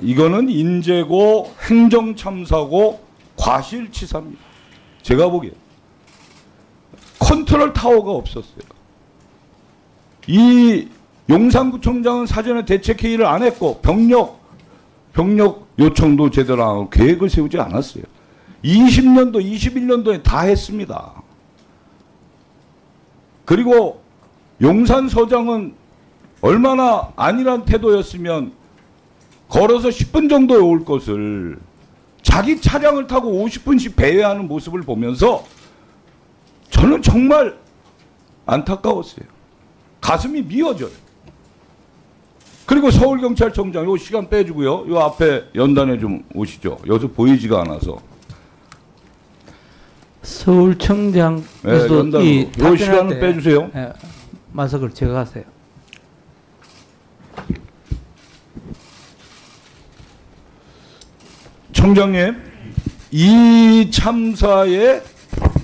이거는 인재고 행정참사고 과실치사입니다. 제가 보기에 컨트롤 타워가 없었어요. 이 용산구청장은 사전에 대책회의를 안 했고 병력 요청도 제대로 안 하고 계획을 세우지 않았어요. 20년도 21년도에 다 했습니다. 그리고 용산서장은 얼마나 안일한 태도였으면 걸어서 10분 정도에 올 것을 자기 차량을 타고 50분씩 배회하는 모습을 보면서 저는 정말 안타까웠어요. 가슴이 미어져요. 그리고 서울경찰청장, 요 시간 빼주고요. 요 앞에 연단에 좀 오시죠. 여기서 보이지가 않아서. 서울청장에서도 네, 이 답변할 때 시간은 빼주세요. 네, 마스크를 제가 하세요. 청장님, 이 참사의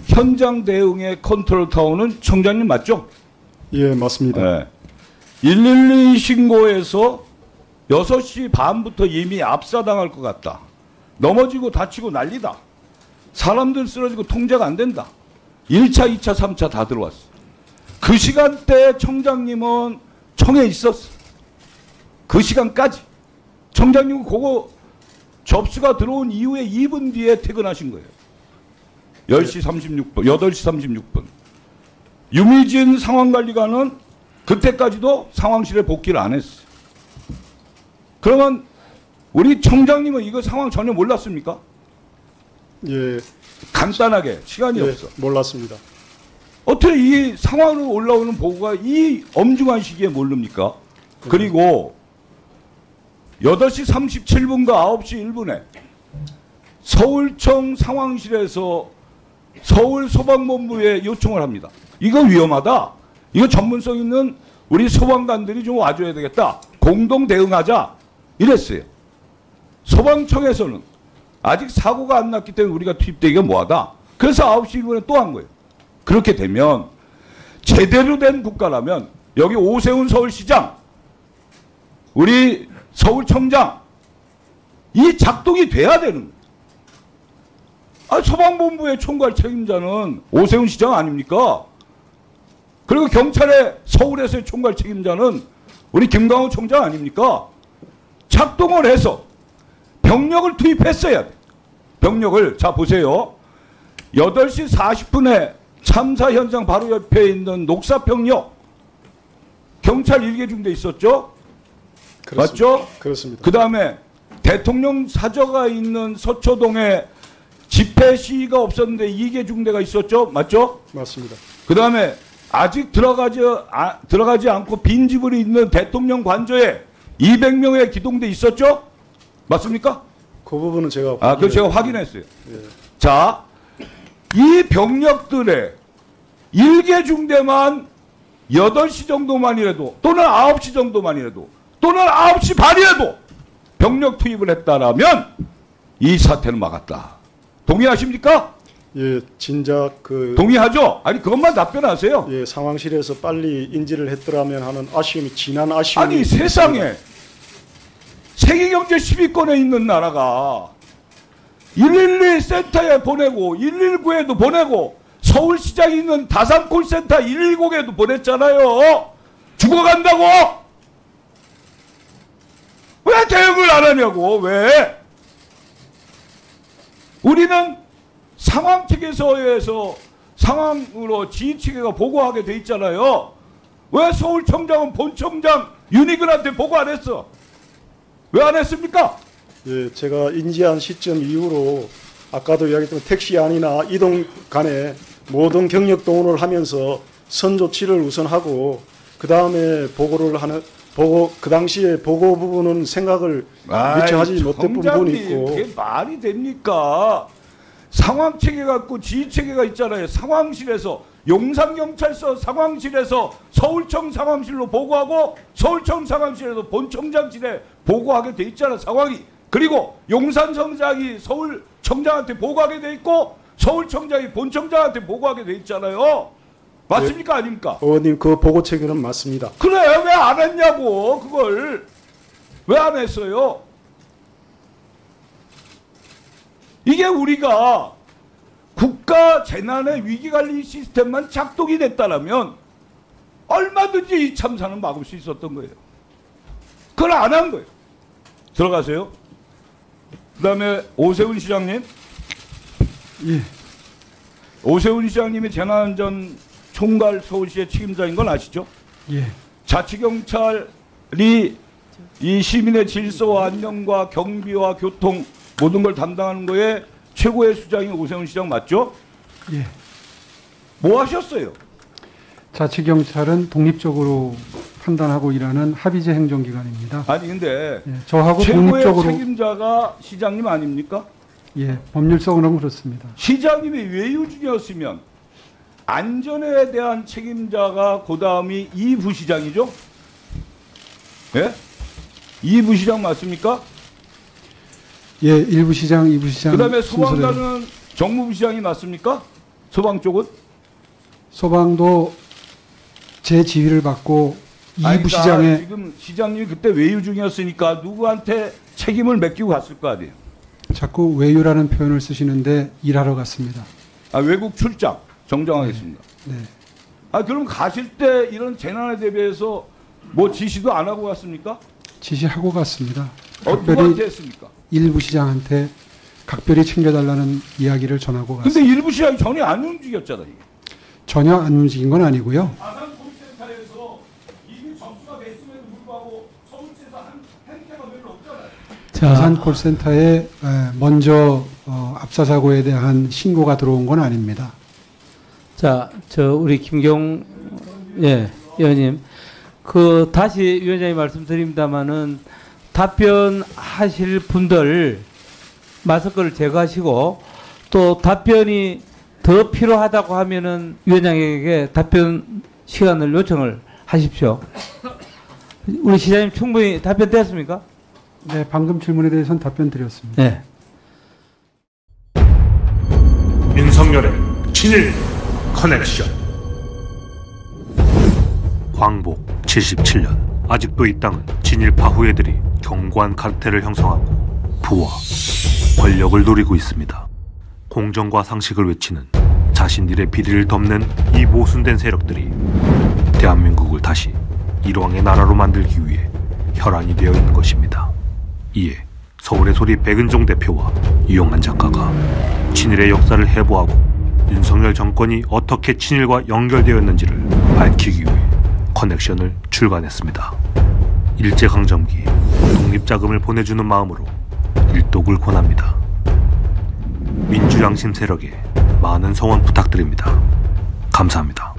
현장 대응의 컨트롤 타워는 청장님 맞죠? 예, 맞습니다. 네. 112 신고에서 6시 반부터 이미 압사당할 것 같다. 넘어지고 다치고 난리다. 사람들 쓰러지고 통제가 안 된다. 1차, 2차, 3차 다 들어왔어. 그 시간대에 청장님은 청에 있었어. 그 시간까지. 청장님은 그거 접수가 들어온 이후에 2분 뒤에 퇴근하신 거예요. 10시 36분, 8시 36분. 유미진 상황관리관은 그때까지도 상황실에 복귀를 안 했어요. 그러면 우리 청장님은 이거 상황 전혀 몰랐습니까? 예. 간단하게 시간이 예, 없어. 몰랐습니다. 어떻게 이 상황으로 올라오는 보고가 이 엄중한 시기에 모릅니까? 그리고 8시 37분과 9시 1분에 서울청 상황실에서 서울소방본부에 요청을 합니다. 이거 위험하다. 이거 전문성 있는 우리 소방관들이 좀 와줘야 되겠다. 공동 대응하자. 이랬어요. 소방청에서는 아직 사고가 안 났기 때문에 우리가 투입되기가 뭐하다. 그래서 9시 1분에 또 한 거예요. 그렇게 되면 제대로 된 국가라면 여기 오세훈 서울시장, 우리 서울청장 이 작동이 돼야 되는 거예요. 아, 소방본부의 총괄 책임자는 오세훈 시장 아닙니까? 그리고 경찰의 서울에서의 총괄 책임자는 우리 김강우 총장 아닙니까? 작동을 해서 병력을 투입했어야 돼. 병력을. 자, 보세요. 8시 40분에 참사 현장 바로 옆에 있는 녹사평역 경찰 1개 중대 있었죠? 그렇습니다. 맞죠? 그렇습니다. 그 다음에 대통령 사저가 있는 서초동에 집회 시위가 없었는데 2개 중대가 있었죠? 맞죠? 맞습니다. 그 다음에 아직 들어가지 않고 빈집으로 있는 대통령 관저에 200명의 기동대 있었죠? 맞습니까? 그 부분은 제가 그 제가 확인했어요. 예. 자, 이 병력들의 1개 중대만 8시 정도만이라도 또는 9시 정도만이라도 또는 9시 반이라도 병력 투입을 했다라면 이 사태는 막았다. 동의하십니까? 예, 진작 동의하죠? 아니, 그것만 답변하세요. 예, 상황실에서 빨리 인지를 했더라면 하는 아쉬움이, 지난 아쉬움이. 아니, 세상에 있습니다. 세계경제 10위권에 있는 나라가 112 센터에 보내고 119에도 보내고 서울시장에 있는 다산콜 센터 110에도 보냈잖아요. 죽어간다고. 왜 대응을 안 하냐고. 왜? 우리는 상황 측에서 상황으로 지휘 측에가 보고하게 돼 있잖아요. 왜 서울청장은 본청장 윤희근한테 보고 안 했어? 왜 안 했습니까? 예, 제가 인지한 시점 이후로 아까도 이야기했던 택시 안이나 이동 간에 모든 경력 동원을 하면서 선조치를 우선하고 그 다음에 보고를 하는. 그 당시에 보고 부분은 생각을 미처 하지 못했던 부분이 있고. 그게 말이 됩니까? 상황체계가 있고 지휘체계가 있잖아요. 상황실에서 용산경찰서 상황실에서 서울청 상황실로 보고하고 서울청 상황실에서 본청장실에 보고하게 돼 있잖아, 상황이. 그리고 용산청장이 서울청장한테 보고하게 돼 있고 서울청장이 본청장한테 보고하게 돼 있잖아요. 맞습니까? 예, 아닙니까? 의원님, 그 보고 체계는 맞습니다. 그래, 왜 안 했냐고, 그걸. 왜 안 했어요? 이게 우리가 국가 재난의 위기관리 시스템만 작동이 됐다면 얼마든지 이 참사는 막을 수 있었던 거예요. 그걸 안 한 거예요. 들어가세요. 그다음에 오세훈 시장님. 예. 오세훈 시장님이 재난안전 총괄 서울시의 책임자인 건 아시죠? 예. 자치경찰이 이 시민의 질서와 안녕과 경비와 교통 모든 걸 담당하는 거에 최고의 수장이 오세훈 시장 맞죠? 예. 뭐 하셨어요? 자치경찰은 독립적으로 판단하고 일하는 합의제 행정기관입니다. 아니 근데 예, 저하고 최고의 독립적으로 책임자가 시장님 아닙니까? 예, 법률적으로는 그렇습니다. 시장님이 외유진이었으면 안전에 대한 책임자가 그 다음이 이 부시장이죠? 예? 이 부시장 맞습니까? 예, 1부 시장, 2부 시장. 그 다음에 소방관은 정무부 시장이 맞습니까? 소방 쪽은? 소방도 제 지휘를 받고 2부 시장에. 지금 시장님이 그때 외유 중이었으니까 누구한테 책임을 맡기고 갔을 거 아니에요? 자꾸 외유라는 표현을 쓰시는데 일하러 갔습니다. 아, 외국 출장. 정정하겠습니다. 네. 네. 아, 그럼 가실 때 이런 재난에 대비해서 뭐 지시도 안 하고 갔습니까? 지시하고 갔습니다. 누구한테 했습니까? 일부 시장한테 각별히 챙겨달라는 이야기를 전하고 갔습니다. 근데 일부 시장이 전혀 안 움직였잖아요. 전혀 안 움직인 건 아니고요. 아산 고립센터에서 이미 점수가 됐음에도 불구하고 서울시에서 행태가 별로 없잖아요. 다산콜 센터에 먼저 압사 사고에 대한 신고가 들어온 건 아닙니다. 자, 저 우리 김경 예 의원님, 그 다시 위원장님 말씀드립니다만은. 답변하실 분들 마스크를 제거하시고 또 답변이 더 필요하다고 하면은 위원장에게 답변 시간을 요청을 하십시오. 우리 시장님 충분히 답변 됐습니까? 네, 방금 질문에 대해서는 답변 드렸습니다. 네. 윤석열의 친일 커넥션. 광복 77년. 아직도 이 땅은 진일파 후예들이 견고한 카르텔을 형성하고 부와 권력을 노리고 있습니다. 공정과 상식을 외치는 자신들의 비리를 덮는 이 모순된 세력들이 대한민국을 다시 일왕의 나라로 만들기 위해 혈안이 되어 있는 것입니다. 이에 서울의 소리 백은종 대표와 이용한 작가가 친일의 역사를 해부하고 윤석열 정권이 어떻게 친일과 연결되었는지를 밝히기 위해 커넥션을 출간했습니다. 일제강점기 독립자금을 보내주는 마음으로 일독을 권합니다. 민주양심 세력에 많은 성원 부탁드립니다. 감사합니다.